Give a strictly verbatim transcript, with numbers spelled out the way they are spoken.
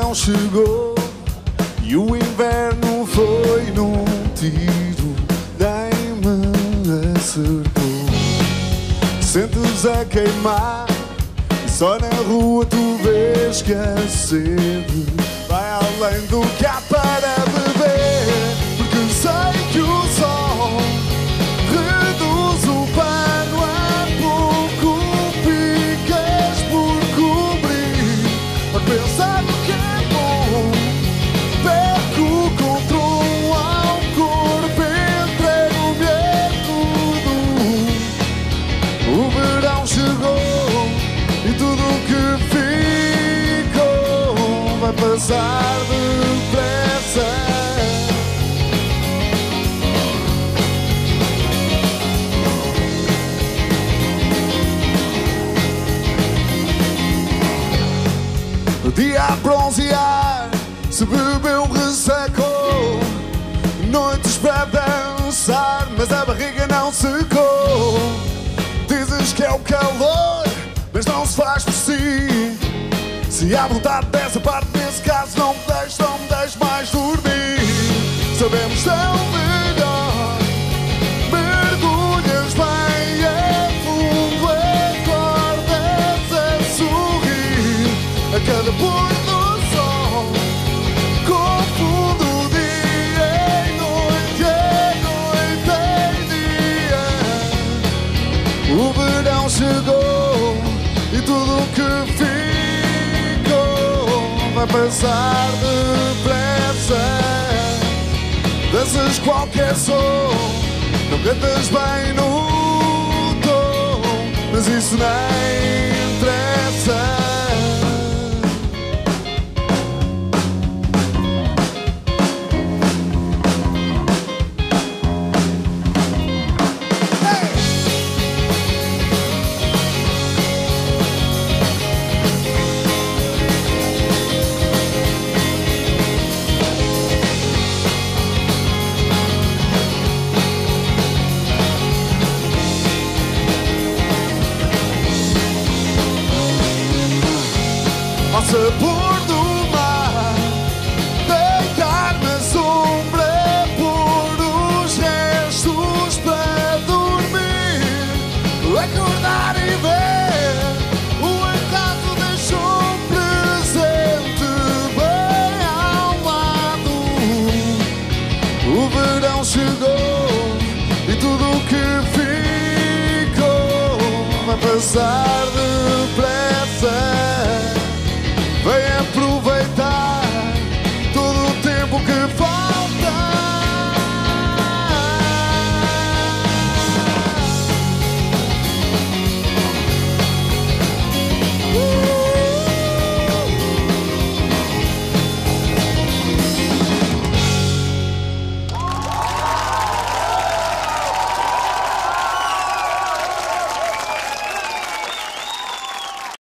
não chegou e o inverno foi num tiro, nem me acertou. Sentes a queimar e só na rua tu vês que a sede vai além do que há para beber. Porque sei que o sol reduz o pano a pouco, ficas por cobrir, a pensar no que é bom. Perco o controle ao corpo, entrego-me a tudo. O verão chegou e tudo o que ficou vai passar depressa. Dia a bronzear, se bebeu, ressecou. Noites para dançar, mas a barriga não secou. Dizes que é o calor, mas não se faz por si. Se há vontade dessa parte, nesse caso não me deixes, não me deixes mais dormir. Sabemos tão melhor, mergulhas bem a fundo, acordas a sorrir a cada pôr do sol. Confundo dia e noite, a noite e dia. O verão chegou e tudo o que ficou vai passar depressa. Danças qualquer som, não cantas bem no tom, mas isso nem interessa. Sabor do mar, deitar na sombra, pôr os restos para dormir, acordar e ver o encanto deixou presente bem ao lado. O verão chegou e tudo o que ficou vai passar depressa.